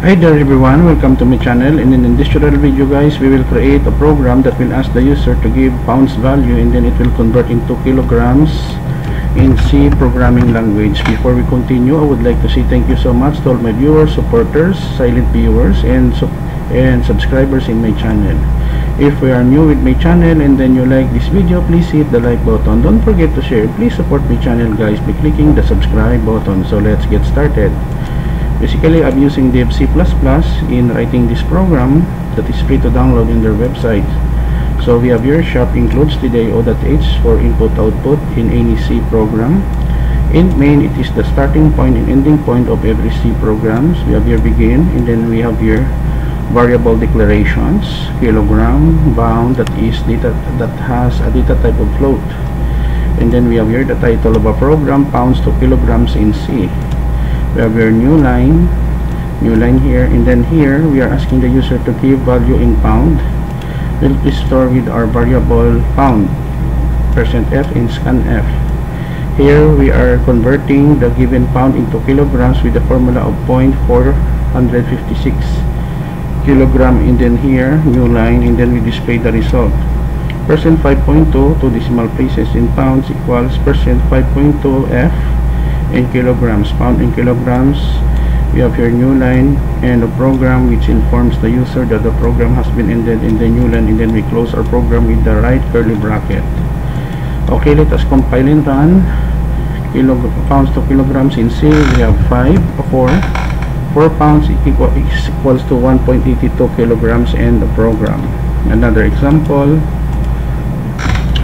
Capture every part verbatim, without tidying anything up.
Hi there everyone, welcome to my channel. And in this tutorial video guys, we will create a program that will ask the user to give pounds value and then it will convert into kilograms in C programming language. Before we continue, I would like to say thank you so much to all my viewers, supporters, silent viewers and so and subscribers in my channel. If we are new with my channel and then you like this video, please hit the like button. Don't forget to share. Please support my channel guys by clicking the subscribe button. So let's get started. Basically, I'm using the C plus plus in writing this program that is free to download in their website. So we have here shop includes today o.h for input output in any C program. In main, it is the starting point and ending point of every C programs. We have here begin, and then we have here variable declarations, kilogram, bound, that is data that has a data type of float. And then we have here the title of a program, pounds to kilograms in C. We have your new line, new line here, and then here we are asking the user to give value in pound. We'll store with our variable pound percent F and scan F. Here we are converting the given pound into kilograms with the formula of zero point four five six kilogram, and then here new line, and then we display the result. Percent five point two, two decimal places in pounds equals percent five point two F in kilograms, pound in kilograms. We have here new line and a program which informs the user that the program has been ended in the new line, and then we close our program with the right curly bracket. Okay, let us compile and run. Kilo, pounds to kilograms in C, we have five four four pounds equal, equals to one point eight two kilograms and the program. Another example,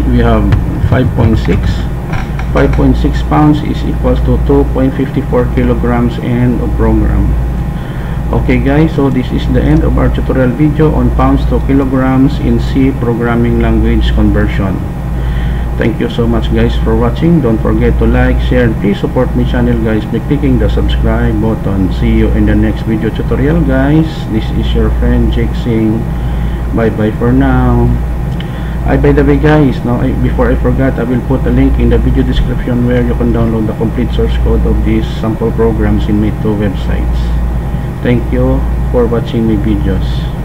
we have five point six. five point six pounds is equals to two point five four kilograms and a program. Okay guys, so this is the end of our tutorial video on pounds to kilograms in C programming language conversion. Thank you so much guys for watching. Don't forget to like, share, and please support my channel guys by clicking the subscribe button. See you in the next video tutorial guys. This is your friend Jake Singh. Bye bye for now. I, by the way guys, now I, before I forgot, I will put a link in the video description where you can download the complete source code of these sample programs in my two websites. Thank you for watching my videos.